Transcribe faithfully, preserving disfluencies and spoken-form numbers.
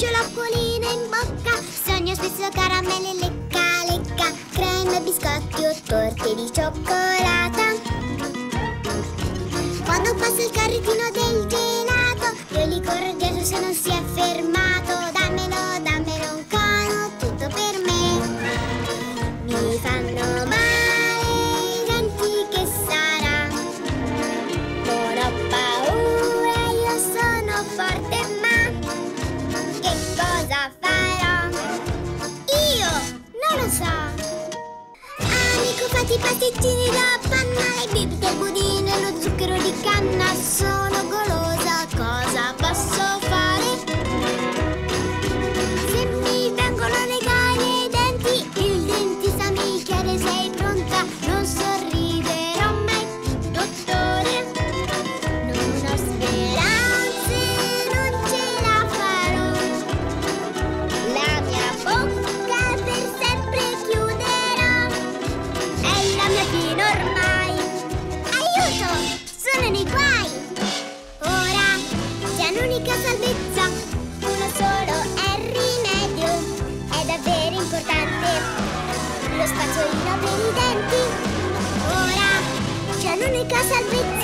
Lucio l'acquolina in bocca, sogno spesso caramelle, lecca, lecca, creme, biscotti o torte di cioccolata. Quando passa il carrettino del gelato, io li corro dietro se non si è fermato. Dammelo, dammelo un cono, tutto per me. Mi fanno male. I pasticcini da panna, le bibite, il budino e lo zucchero di canna. Sono golosa, cosa posso fare? Se mi vengono a negare i denti, il dentista mi chiede sei pronta. Non sorriderò mai, dottore. Non ho speranze, non ce la farò. La mia bocca per sempre chiuderò. È la mia fine ormai. Aiuto! Sono nei guai! Ora c'è un'unica salvezza, uno solo è il rimedio. È davvero importante lo spazzolino per i denti. Ora c'è un'unica salvezza.